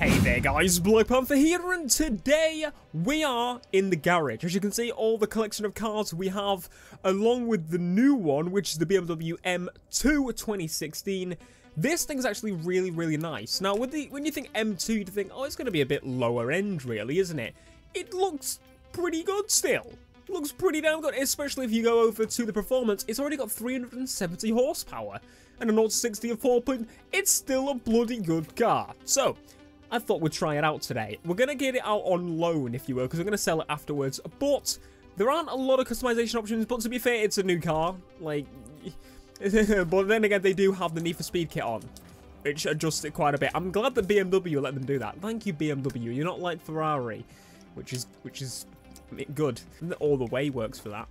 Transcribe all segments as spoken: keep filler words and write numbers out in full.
Hey there guys, Blood Panther here, and today we are in the garage. As you can see, all the collection of cars we have, along with the new one, which is the B M W M two twenty sixteen. This thing's actually really, really nice. Now, with the, when you think M two, you think, oh, it's going to be a bit lower end, really, isn't it? It looks pretty good still. Looks pretty damn good, especially if you go over to the performance. It's already got three hundred seventy horsepower and a zero to sixty of four point. It's still a bloody good car. So I thought we'd try it out today. We're going to get it out on loan, if you will, because we're going to sell it afterwards. But there aren't a lot of customization options, but to be fair, it's a new car. Like, but then again, they do have the Need for Speed kit on, which adjusts it quite a bit. I'm glad that B M W let them do that. Thank you, B M W. You're not like Ferrari, which is, which is I mean, good. All the way works for that.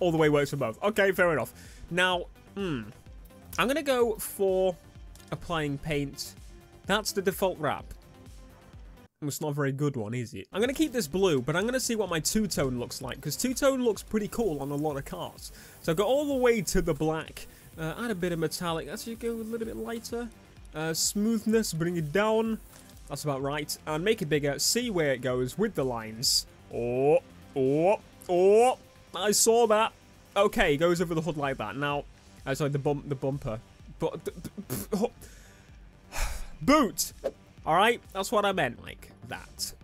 All the way works for both. Okay, fair enough. Now, hmm, I'm going to go for applying paint. That's the default wrap. It's not a very good one, is it? I'm going to keep this blue, but I'm going to see what my two-tone looks like, because two-tone looks pretty cool on a lot of cars. So I go all the way to the black. Uh, add a bit of metallic. Actually, go a little bit lighter. Uh, smoothness, bring it down. That's about right. And make it bigger. See where it goes with the lines. Oh, oh, oh. I saw that. Okay, goes over the hood like that. Now, uh, sorry, the, bump, the bumper. But, oh. Boot! Alright, that's what I meant, like that.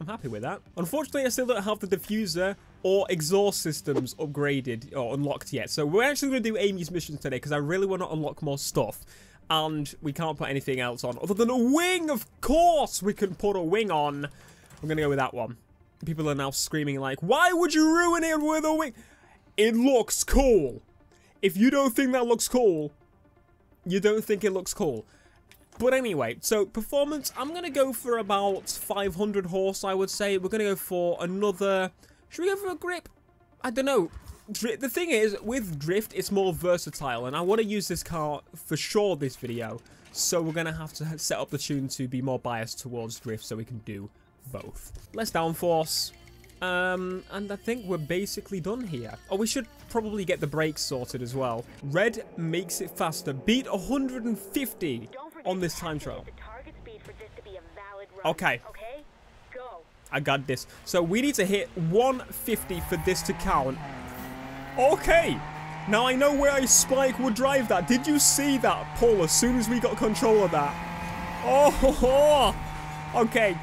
I'm happy with that. Unfortunately, I still don't have the diffuser or exhaust systems upgraded or unlocked yet. So we're actually going to do Amy's missions today, because I really want to unlock more stuff. And we can't put anything else on other than a wing. Of course we can put a wing on. I'm going to go with that one. People are now screaming like, why would you ruin it with a wing? It looks cool. If you don't think that looks cool, you don't think it looks cool. But anyway, so performance, I'm going to go for about five hundred horse, I would say. We're going to go for another... Should we go for a grip? I don't know. Dr the thing is, with drift, it's more versatile. And I want to use this car for sure this video. So we're going to have to set up the tune to be more biased towards drift so we can do both. Less downforce. Um, and I think we're basically done here. Oh, we should probably get the brakes sorted as well. Red makes it faster. Beat one hundred fifty. On this time trial. Okay. I got this. So we need to hit one fifty for this to count. Okay. Now I know where I spike would drive that. Did you see that, Paul, as soon as we got control of that? Oh, ho, ho. Okay.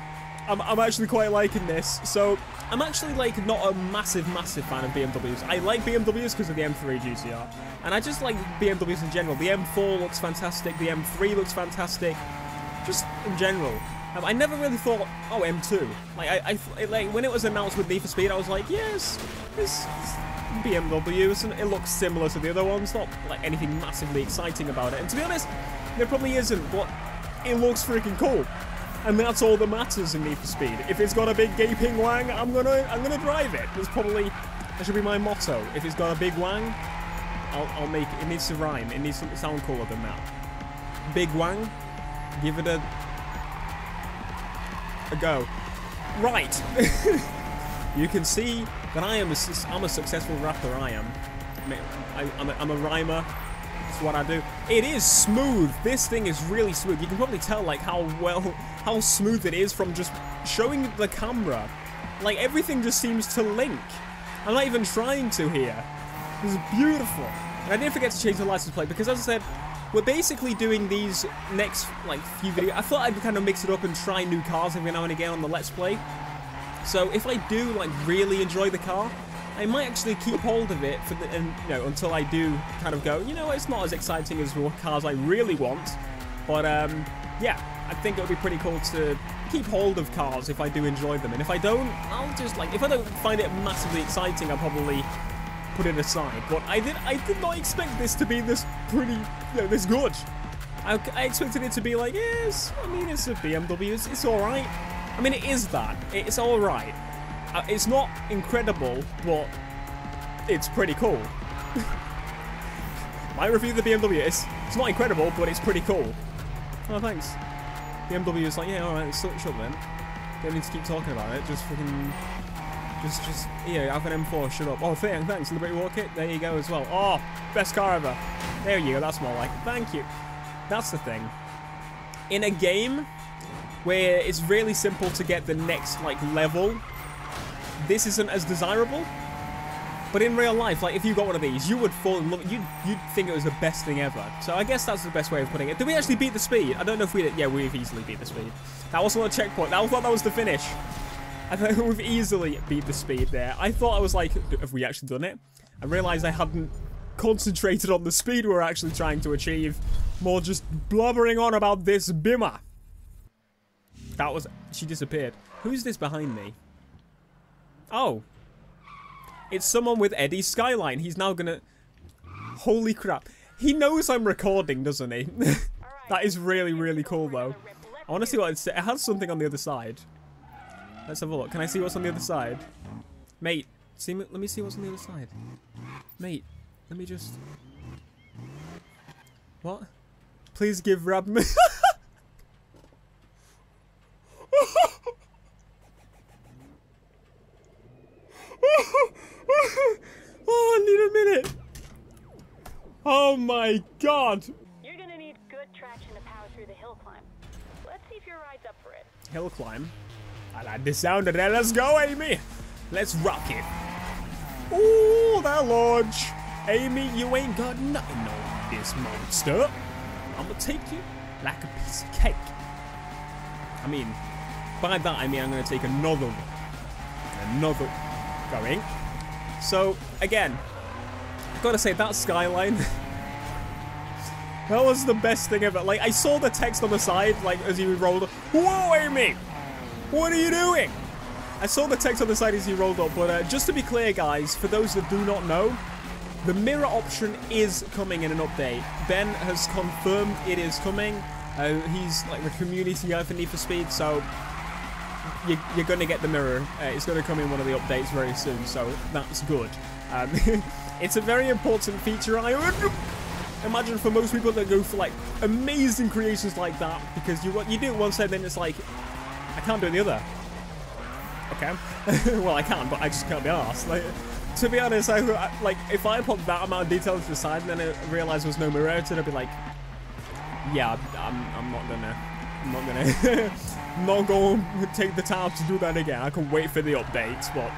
I'm, I'm actually quite liking this. So I'm actually like not a massive, massive fan of B M Ws. I like B M Ws because of the M three G T R. And I just like B M Ws in general. The M four looks fantastic. The M three looks fantastic. Just in general. Um, I never really thought, oh, M two. Like, I, I, like when it was announced with Need for Speed, I was like, yes, this B M Ws. And it looks similar to the other ones. Not like anything massively exciting about it. And to be honest, there probably isn't. But it looks freaking cool. And that's all that matters in Need for Speed. If it's got a big gaping wang, I'm gonna, I'm gonna drive it. That's probably, that should be my motto. If it's got a big wang, I'll, I'll make it. It needs to rhyme. It needs to sound cooler than that. Big wang, give it a a go. Right. You can see that I am a, I'm a successful rapper. I am. I, I'm, a, I'm a rhymer. That's what I do. It is smooth. This thing is really smooth. You can probably tell like how well, how smooth it is from just showing the camera. Like everything just seems to link. I'm not even trying to here. This is beautiful. And I didn't forget to change the license plate because, as I said, we're basically doing these next, like, few videos. I thought I'd kind of mix it up and try new cars every now and again on the Let's Play. So if I do, like, really enjoy the car, I might actually keep hold of it for the, and, you know, until I do kind of go, you know, it's not as exciting as the cars I really want. But, um, yeah, I think it would be pretty cool to keep hold of cars if I do enjoy them. And if I don't, I'll just, like, if I don't find it massively exciting, I'll probably put it aside. But I did I did not expect this to be this pretty, you know, this good. I, I expected it to be like, yes, I mean, it's a B M W, it's, it's alright. I mean, it is that. It's alright. Uh, it's not incredible, but it's pretty cool. My review of the B M W is, it's not incredible, but it's pretty cool. Oh, thanks. B M W is like, yeah, alright, it's shut then. Don't need to keep talking about it, just fucking... Just, just, yeah, I've got an M four, shut up. Oh, thanks, Liberty Walk Kit, there you go as well. Oh, best car ever. There you go, that's more like it. Thank you. That's the thing. In a game, where it's really simple to get the next, like, level. This isn't as desirable, but in real life, like, if you got one of these, you would fall in love. You'd, you'd think it was the best thing ever. So I guess that's the best way of putting it. Did we actually beat the speed? I don't know if we did. Yeah, we've easily beat the speed. That wasn't a checkpoint. I thought that was the finish. I think we've easily beat the speed there. I thought I was like, have we actually done it? I realized I hadn't concentrated on the speed we were actually trying to achieve. More just blubbering on about this bimmer. That was... She disappeared. Who's this behind me? Oh. It's someone with Eddie's Skyline. He's now gonna... Holy crap. He knows I'm recording, doesn't he? That is really, really cool, though. I want to see what it's... It has something on the other side. Let's have a look. Can I see what's on the other side? Mate, see me, let me see what's on the other side. Mate, let me just... What? Please give Rab... Oh, I need a minute. Oh my god. You're gonna need good traction to power through the hill climb. Let's see if your ride's up for it. Hill climb? I like the sound of that. Let's go, Amy. Let's rock it. Ooh, that launch. Amy, you ain't got nothing on this monster. I'm going to take you like a piece of cake. I mean, by that, I mean I'm going to take another one. Another going. So, again, I've got to say, that skyline... that was the best thing ever. Like, I saw the text on the side, like, as you rolled up. Whoa, Amy! What are you doing? I saw the text on the side as you rolled up, but uh, just to be clear, guys, for those that do not know, the mirror option is coming in an update. Ben has confirmed it is coming. Uh, he's like the community guy for Need for Speed, so you, you're going to get the mirror. Uh, it's going to come in one of the updates very soon, so that's good. Um, it's a very important feature, I imagine, for most people that go for like amazing creations like that, because you you do it one side, then it's like, I can't do the other. Okay. Well, I can, but I just can't be arsed. Like, to be honest, I, I, like, if I put that amount of detail to the side and then I realised there was no mirror to it, I'd be like, yeah, I'm, I'm not gonna, I'm not gonna, I'm not gonna take the time to do that again. I can wait for the updates, but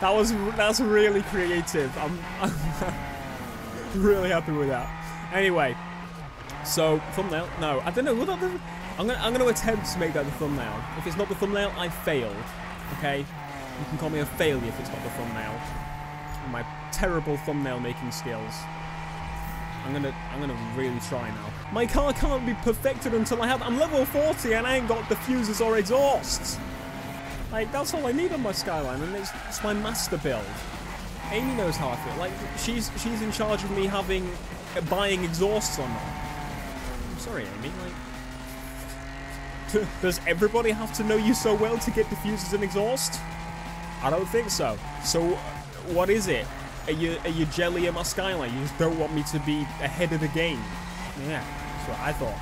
that was, that's really creative. I'm, I'm really happy with that. Anyway, so thumbnail, no, I don't know, what that I'm gonna, I'm gonna attempt to make that the thumbnail. If it's not the thumbnail, I failed. Okay? You can call me a failure if it's not the thumbnail. My terrible thumbnail making skills. I'm gonna, I'm gonna really try now. My car can't be perfected until I have. I'm level forty and I ain't got diffusers or exhausts. Like, that's all I need on my Skyline, and it's, it's my master build. Amy knows how I feel. Like, she's, she's in charge of me having, uh, buying exhausts or not. I'm sorry, Amy. Like. Does everybody have to know you so well to get diffusers and exhaust? I don't think so. So, what is it? Are you, are you jelly in my Skyline? You just don't want me to be ahead of the game. Yeah, that's what I thought.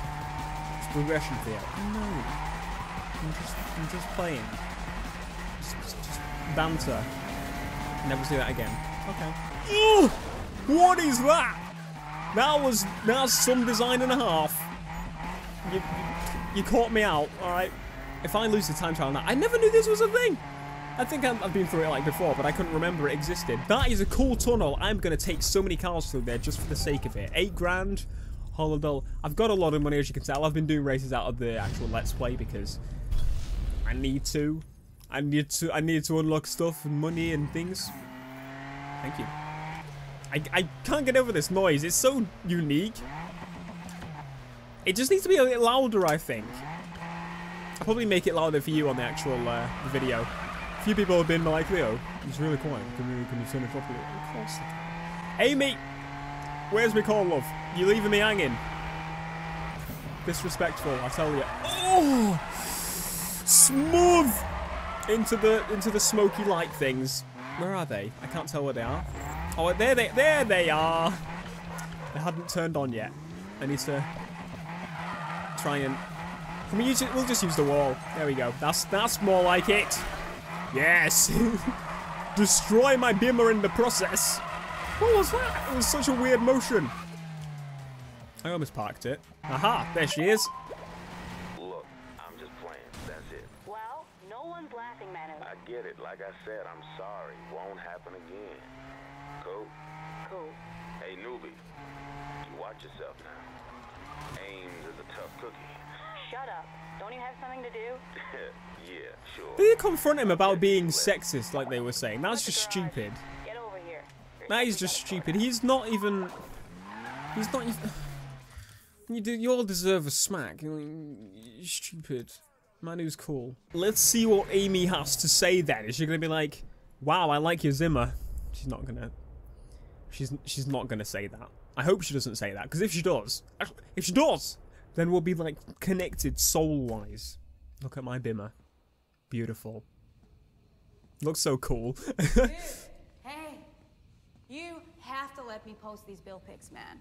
It's progression for you. No. I'm just, I'm just playing. Just, just, just banter. Never see that again. Okay. Ugh! What is that? That was, that's some design and a half. You, you You caught me out, alright? If I lose the time trial now, I never knew this was a thing! I think I'm, I've been through it like before, but I couldn't remember it existed. That is a cool tunnel. I'm gonna take so many cars through there just for the sake of it. Eight grand, holiday. I've got a lot of money, as you can tell. I've been doing races out of the actual Let's Play because I need to. I need to I need to unlock stuff and money and things. Thank you. I, I can't get over this noise. It's so unique. It just needs to be a bit louder, I think. I'll probably make it louder for you on the actual uh, video. A few people have been like, Leo, it's really quiet. Can you, can you turn it properly? Of course. Amy! Where's my call, love? You're leaving me hanging. Disrespectful, I tell you. Oh! Smooth! Into the, into the smoky light things. Where are they? I can't tell where they are. Oh, there they, there they are! They hadn't turned on yet. I need to... Try and can we use it? We'll just use the wall. There we go. That's that's more like it. Yes. Destroy my bimmer in the process. What was that? It was such a weird motion. I almost parked it. Aha! There she is. Look, I'm just playing. one's laughing man. I get it. Like I said, I'm sorry. Won't happen again. Cool? Cool. Hey, newbie. You watch yourself now. Ames is a tough cookie. Shut up. Don't you have something to do? Yeah, sure. They confront him about being sexist, like they were saying. That's just stupid. Get over here. That is just stupid. He's not even... He's not even... You, do, you all deserve a smack. You're stupid. Man who's cool. Let's see what Amy has to say then. Is she gonna be like, wow, I like your Zimmer? She's not gonna... She's, she's not gonna say that. I hope she doesn't say that, because if she does... If she does... Then we'll be, like, connected soul-wise. Look at my Bimmer. Beautiful. Looks so cool. Dude, hey. You have to let me post these bill pics, man.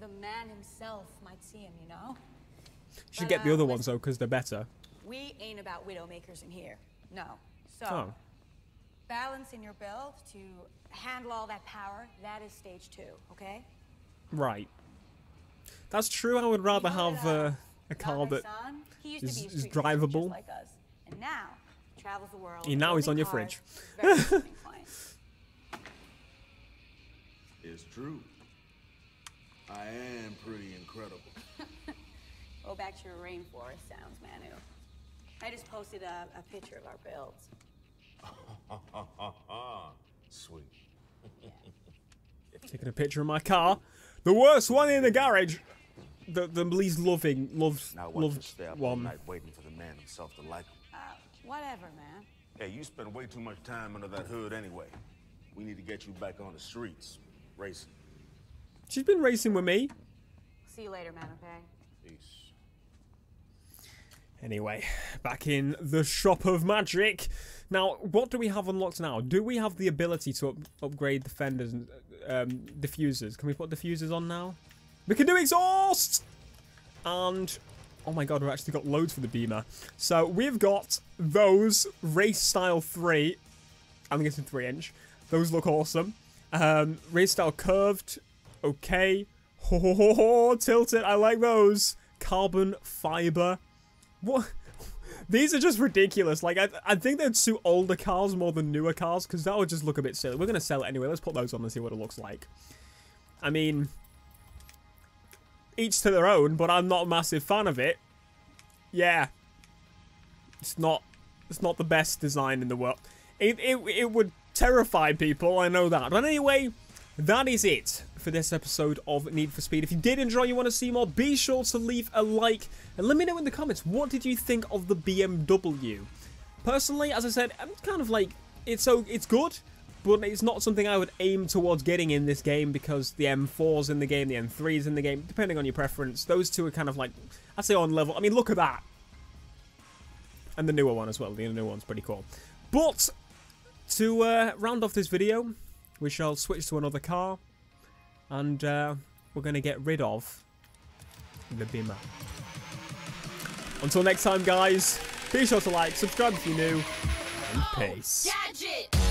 The man himself might see him, you know? Should but, get the uh, other ones, though, because they're better. We ain't about widowmakers in here. No. So, oh. balance in your belt to handle all that power, that is stage two, okay? Right. That's true. I would rather have uh, a car that is, is drivable. And now travels the world. And now he's on your fridge. It's true. I am pretty incredible. Go back to your rainforest sounds, Manu. I just posted a, a picture of our builds. Sweet. Yeah. Taking a picture of my car. The worst one in the garage. The the least loving, loved, now loved stay up one. All night waiting for the man himself to like him. Uh, whatever, man. Hey, you spend way too much time under that hood anyway. We need to get you back on the streets, racing. She's been racing with me. See you later, man. Okay. Peace. Anyway, back in the shop of magic. Now, what do we have unlocked now? Do we have the ability to up upgrade the fenders and um, diffusers? Can we put diffusers on now? We can do exhaust! And, oh my god, we've actually got loads for the Beamer. So, we've got those, Race Style three. I'm guessing three inch. Those look awesome. Um, Race Style Curved. Okay. Ho ho ho ho! Tilted, I like those. Carbon Fiber. What? These are just ridiculous. Like, I, th I think they'd suit older cars more than newer cars, because that would just look a bit silly. We're going to sell it anyway. Let's put those on and see what it looks like. I mean, each to their own, but I'm not a massive fan of it. Yeah. It's not It's not the best design in the world. It, it, it would terrify people, I know that. But anyway, that is it for this episode of Need for Speed. If you did enjoy and you want to see more, be sure to leave a like and let me know in the comments, what did you think of the B M W? Personally, as I said, I'm kind of like, it's so it's good, but it's not something I would aim towards getting in this game, because the M four's in the game, the M three's in the game, depending on your preference. Those two are kind of like, I'd say on level. I mean, look at that. And the newer one as well. The newer one's pretty cool. But to uh, round off this video, we shall switch to another car. And uh, we're going to get rid of the Beamer. Until next time, guys, be sure to like, subscribe if you're new, and peace.